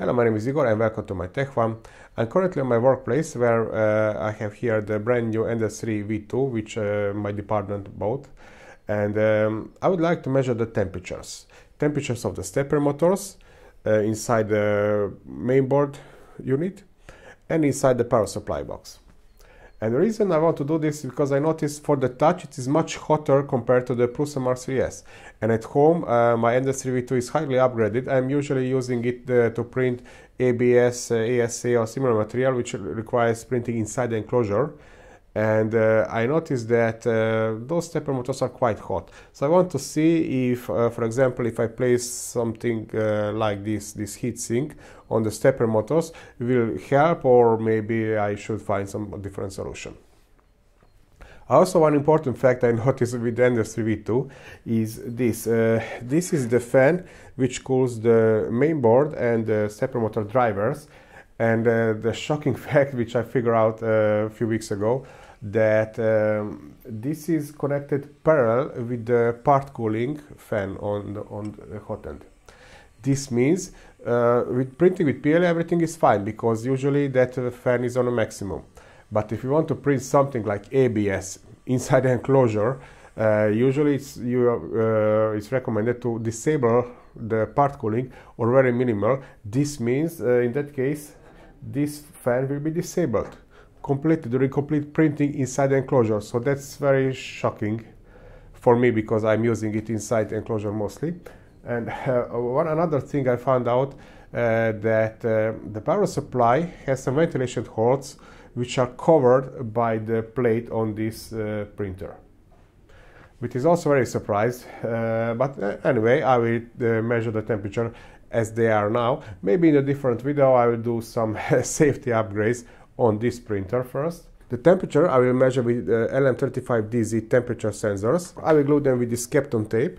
Hello, my name is Igor and welcome to MyTechFun. I'm currently in my workplace where I have here the brand new Ender 3 V2 which my department bought, and I would like to measure the temperatures of the stepper motors inside the mainboard unit and inside the power supply box. And the reason I want to do this is because I noticed for the touch it is much hotter compared to the Prusa MR3S. And at home my Ender 3 V2 is highly upgraded. I'm usually using it to print ABS, ASA or similar material which requires printing inside the enclosure. And I noticed that those stepper motors are quite hot. So I want to see if, for example, if I place something like this heatsink on the stepper motors, it will help, or maybe I should find some different solution. Also, one important fact I noticed with the Ender 3 V2 is this. This is the fan which cools the mainboard and the stepper motor drivers. And the shocking fact, which I figured out a few weeks ago, that this is connected parallel with the part cooling fan on the hot end. This means with printing with PLA everything is fine, because usually that fan is on a maximum. But if you want to print something like ABS inside the enclosure, usually it's recommended to disable the part cooling or very minimal. This means in that case this fan will be disabled completely during complete printing inside the enclosure. So that's very shocking for me, because I'm using it inside the enclosure mostly. And one another thing I found out that the power supply has some ventilation holes which are covered by the plate on this printer, which is also very surprised. But anyway, I will measure the temperature as they are now. Maybe in a different video I will do some safety upgrades on this printer first. The temperature I will measure with LM35DZ temperature sensors. I will glue them with this Kapton tape.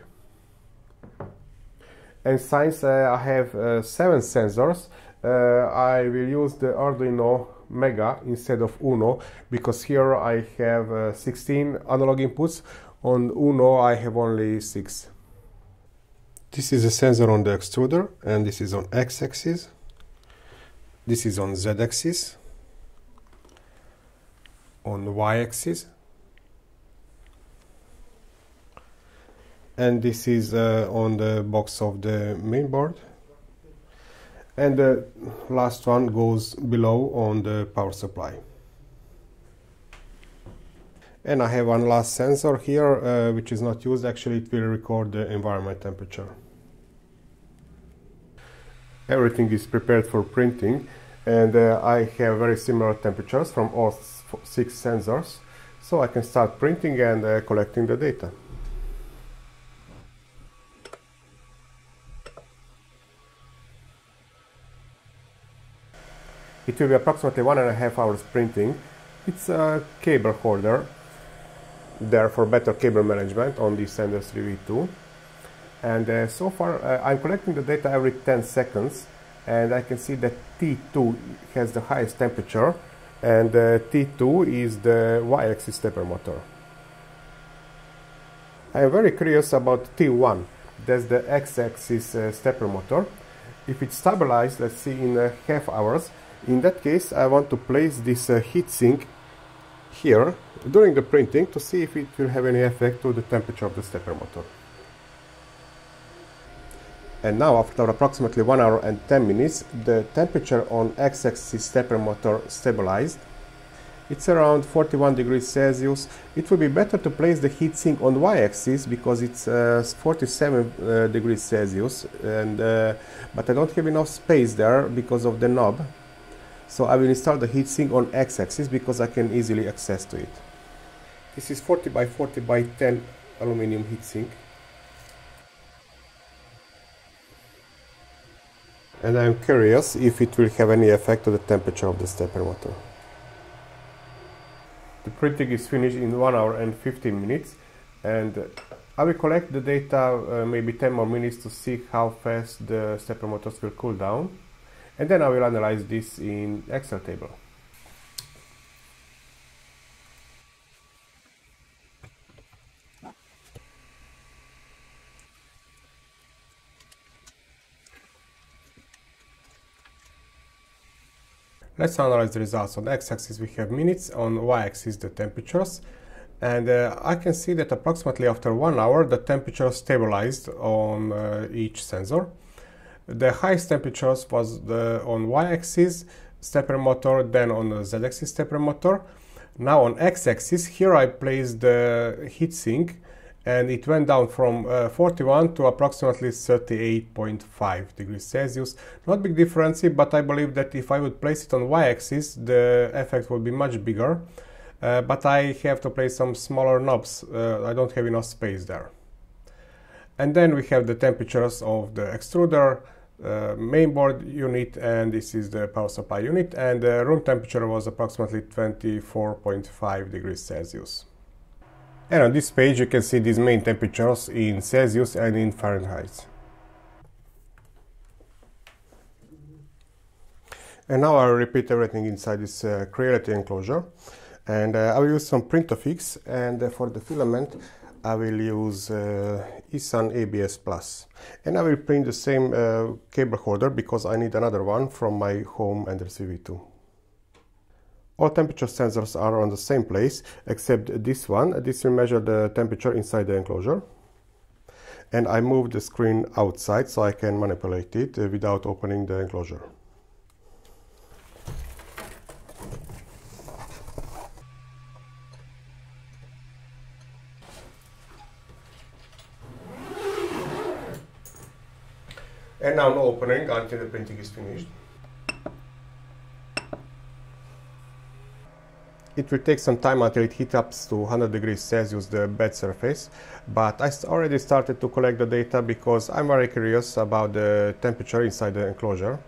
And since I have 7 sensors, I will use the Arduino Mega instead of Uno, because here I have 16 analog inputs. On Uno I have only 6. This is a sensor on the extruder, and this is on x-axis, this is on z-axis, on y-axis, and this is on the box of the mainboard, and the last one goes below on the power supply. And I have one last sensor here, which is not used. Actually, it will record the environment temperature. Everything is prepared for printing, and I have very similar temperatures from all 6 sensors, so I can start printing and collecting the data. It will be approximately 1.5 hours printing. It's a cable holder, there for better cable management on this Ender 3 V2. And so far I'm collecting the data every 10 seconds, and I can see that T2 has the highest temperature, and T2 is the y-axis stepper motor. I am very curious about T1, that's the x-axis stepper motor. If it's stabilized, let's see, in half hours, in that case I want to place this heatsink here during the printing to see if it will have any effect to the temperature of the stepper motor. And now, after approximately 1 hour and 10 minutes, the temperature on x-axis stepper motor stabilized. It's around 41 degrees Celsius. It would be better to place the heatsink on y-axis, because it's 47 degrees Celsius, and but I don't have enough space there because of the knob. So I will install the heatsink on x-axis because I can easily access to it. This is 40 by 40 by 10 aluminum heatsink. And I'm curious if it will have any effect to the temperature of the stepper motor. The printing is finished in 1 hour and 15 minutes, and I will collect the data maybe 10 more minutes to see how fast the stepper motors will cool down. And then I will analyze this in Excel table. Let's analyze the results. On x-axis we have minutes, on y-axis the temperatures, and I can see that approximately after 1 hour the temperature stabilized on each sensor. The highest temperatures was on y-axis stepper motor, then on the z-axis stepper motor. Now on x-axis here I placed the heatsink, and it went down from 41 to approximately 38.5 degrees Celsius. Not big difference, but I believe that if I would place it on y-axis the effect would be much bigger, but I have to place some smaller knobs, I don't have enough space there. And then we have the temperatures of the extruder, mainboard unit, and this is the power supply unit, and the room temperature was approximately 24.5 degrees Celsius. And on this page you can see these main temperatures in Celsius and in Fahrenheit. And now I will repeat everything inside this Creality enclosure, and I will use some Printofix, and for the filament I will use eSun ABS Plus, and I will print the same cable holder because I need another one from my home Ender 3 V2. All temperature sensors are on the same place except this one. This will measure the temperature inside the enclosure. And I move the screen outside so I can manipulate it without opening the enclosure. And now no opening until the printing is finished. It will take some time until it heats up to 100 degrees Celsius the bed surface, but I already started to collect the data because I'm very curious about the temperature inside the enclosure.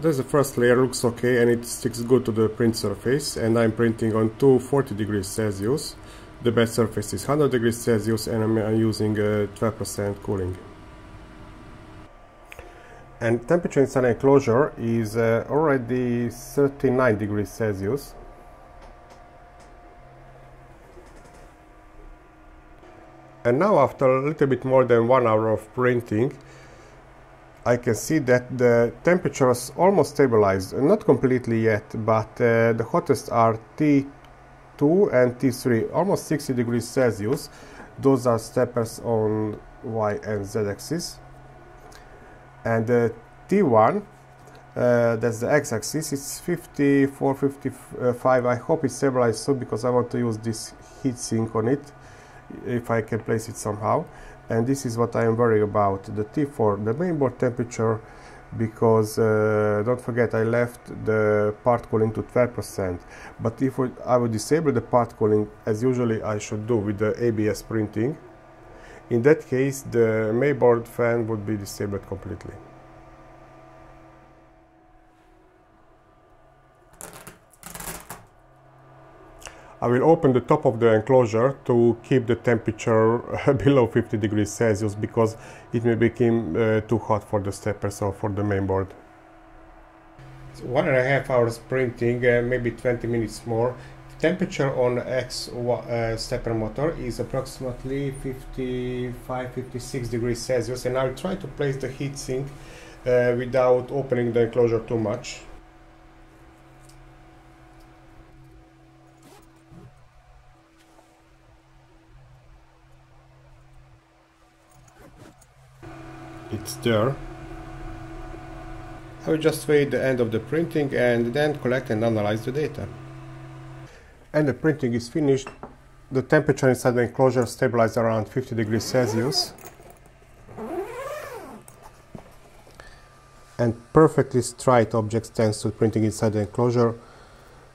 This first layer looks okay and it sticks good to the print surface, and I'm printing on 240 degrees Celsius. The bed surface is 100 degrees Celsius and I'm using 12% cooling. And temperature inside the enclosure is already 39 degrees Celsius. And now after a little bit more than 1 hour of printing, I can see that the temperature is almost stabilized, not completely yet, but the hottest are T2 and T3, almost 60 degrees Celsius. Those are steppers on Y and Z axis. And T1, that's the x-axis, it's 54, 55, I hope it's stabilized soon because I want to use this heatsink on it, if I can place it somehow. And this is what I am worried about, the T4, the mainboard temperature, because don't forget I left the part cooling to 12%. But if I would disable the part cooling, as usually I should do with the ABS printing, in that case, the mainboard fan would be disabled completely. I will open the top of the enclosure to keep the temperature below 50 degrees Celsius because it may become too hot for the steppers or for the mainboard. So 1.5 hours printing, maybe 20 minutes more. Temperature on X stepper motor is approximately 55, 56 degrees Celsius, and I'll try to place the heatsink without opening the enclosure too much. It's there. I will just wait the end of the printing and then collect and analyze the data. And the printing is finished. The temperature inside the enclosure stabilized around 50 degrees Celsius and perfectly straight objects thanks to printing inside the enclosure.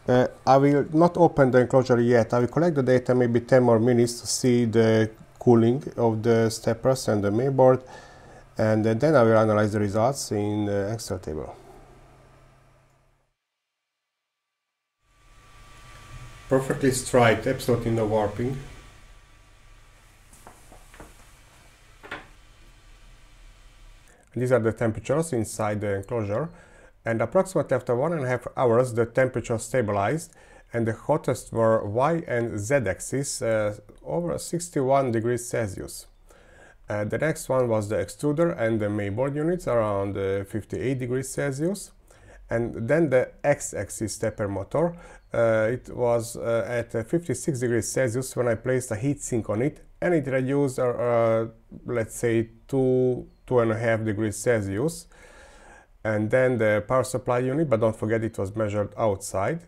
I will not open the enclosure yet. I will collect the data maybe 10 more minutes to see the cooling of the steppers and the mainboard, and then I will analyze the results in the Excel table. Perfectly straight, absolutely no warping. These are the temperatures inside the enclosure, and approximately after 1.5 hours the temperature stabilized, and the hottest were Y and Z axis, over 61 degrees Celsius. The next one was the extruder and the mainboard units around 58 degrees Celsius. And then the x-axis stepper motor, it was at 56 degrees Celsius when I placed a heat sink on it, and it reduced, let's say, 2.5 degrees Celsius. And then the power supply unit, but don't forget it was measured outside.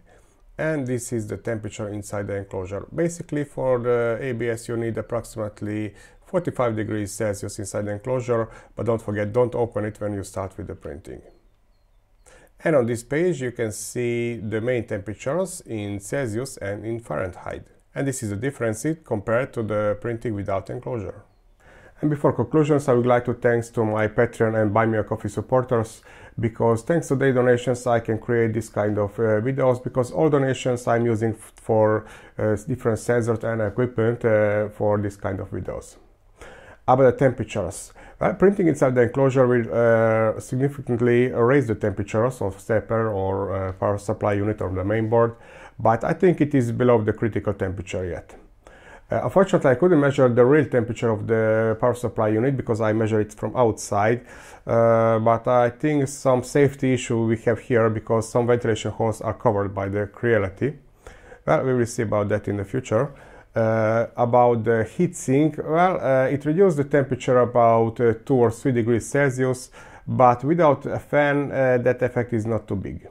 And this is the temperature inside the enclosure. Basically, for the ABS, you need approximately 45 degrees Celsius inside the enclosure, but don't forget, don't open it when you start with the printing. And on this page, you can see the main temperatures in Celsius and in Fahrenheit. And this is the difference compared to the printing without enclosure. And before conclusions, I would like to thank my Patreon and Buy Me a Coffee supporters, because thanks to their donations I can create this kind of videos, because all donations I'm using for different sensors and equipment for this kind of videos. About the temperatures. Well, printing inside the enclosure will significantly raise the temperatures of stepper or power supply unit or the main board, but I think it is below the critical temperature yet. Unfortunately, I couldn't measure the real temperature of the power supply unit because I measured it from outside, but I think some safety issue we have here because some ventilation holes are covered by the Creality. Well, we will see about that in the future. About the heat sink, well, it reduced the temperature about 2 or 3 degrees Celsius, but without a fan that effect is not too big.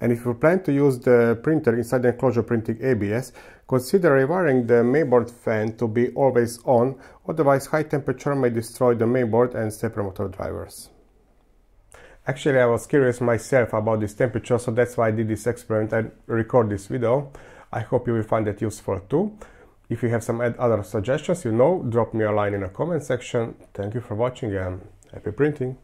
And if you plan to use the printer inside the enclosure printing ABS, consider rewiring the mainboard fan to be always on, otherwise high temperature may destroy the mainboard and stepper motor drivers. Actually, I was curious myself about this temperature, so that's why I did this experiment and record this video. I hope you will find it useful too. If you have some other suggestions, drop me a line in the comment section. Thank you for watching and happy printing!